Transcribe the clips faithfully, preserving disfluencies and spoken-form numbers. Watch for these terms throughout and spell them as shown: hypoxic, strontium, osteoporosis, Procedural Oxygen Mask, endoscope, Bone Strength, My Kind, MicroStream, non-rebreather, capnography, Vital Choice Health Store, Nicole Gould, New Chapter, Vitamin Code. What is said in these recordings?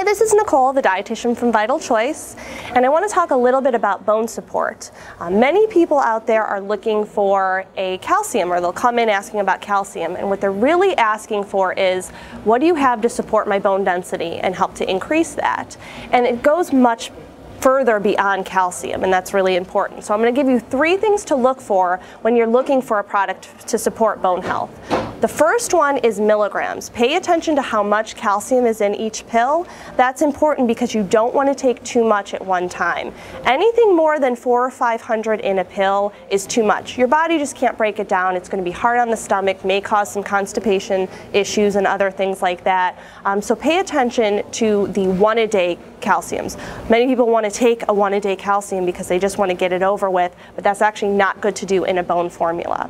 Hi, this is Nicole, the dietitian from Vital Choice, and I want to talk a little bit about bone support. Uh, many people out there are looking for a calcium, or they'll come in asking about calcium, and what they're really asking for is, what do you have to support my bone density and help to increase that? And it goes much further beyond calcium, and that's really important. So I'm going to give you three things to look for when you're looking for a product to support bone health. The first one is milligrams. Pay attention to how much calcium is in each pill. That's important because you don't want to take too much at one time. Anything more than four or five hundred in a pill is too much. Your body just can't break it down. It's going to be hard on the stomach, may cause some constipation issues and other things like that. Um, so pay attention to the one a day calciums. Many people want to take a one a day calcium because they just want to get it over with, but that's actually not good to do in a bone formula.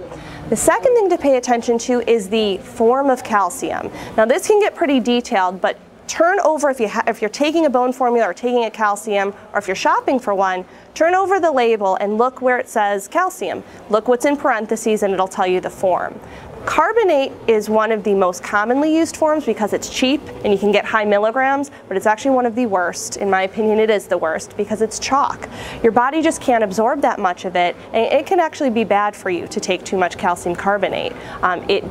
The second thing to pay attention to is the form of calcium. Now this can get pretty detailed, but turn over, if, you ha if you're taking a bone formula or taking a calcium, or if you're shopping for one, turn over the label and look where it says calcium. Look what's in parentheses and it'll tell you the form. Carbonate is one of the most commonly used forms because it's cheap and you can get high milligrams, but it's actually one of the worst. In my opinion, it is the worst because it's chalk. Your body just can't absorb that much of it, and it can actually be bad for you to take too much calcium carbonate. Um, it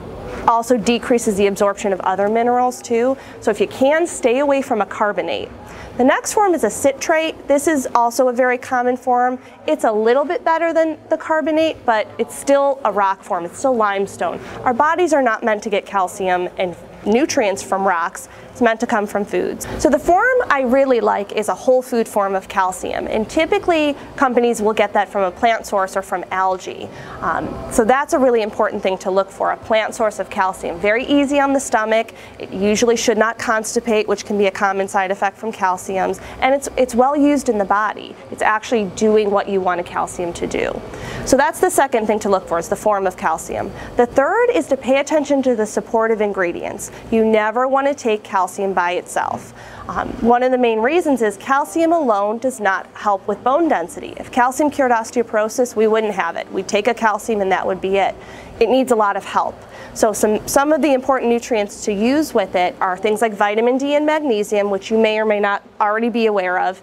also decreases the absorption of other minerals too, so if you can, stay away from a carbonate. The next form is a citrate. This is also a very common form. It's a little bit better than the carbonate, but it's still a rock form. It's still limestone. Our bodies are not meant to get calcium and nutrients from rocks. It's meant to come from foods. So the form I really like is a whole food form of calcium, and typically companies will get that from a plant source or from algae. Um, so that's a really important thing to look for, a plant source of calcium. Very easy on the stomach, it usually should not constipate, which can be a common side effect from calciums, and it's, it's well used in the body. It's actually doing what you want a calcium to do. So that's the second thing to look for, is the form of calcium. The third is to pay attention to the supportive ingredients. You never want to take calcium by itself. Um, one of the main reasons is calcium alone does not help with bone density. If calcium cured osteoporosis, we wouldn't have it. We'd take a calcium and that would be it. It needs a lot of help. So some, some of the important nutrients to use with it are things like vitamin D and magnesium, which you may or may not already be aware of.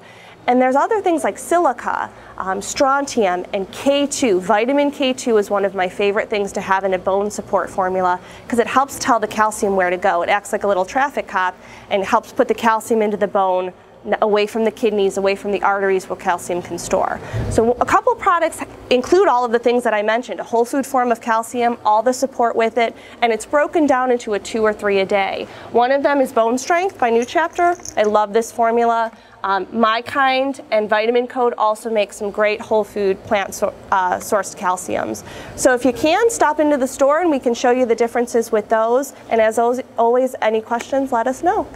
And there's other things like silica, um, strontium, and K two. Vitamin K two is one of my favorite things to have in a bone support formula because it helps tell the calcium where to go. It acts like a little traffic cop and helps put the calcium into the bone, away from the kidneys, away from the arteries where calcium can store. So a couple products include all of the things that I mentioned, a whole food form of calcium, all the support with it, and it's broken down into a two or three a day. One of them is Bone Strength by New Chapter. I love this formula. Um, My Kind and Vitamin Code also make some great whole food plant so, uh, sourced calciums. So if you can, stop into the store and we can show you the differences with those. And as always, any questions, let us know.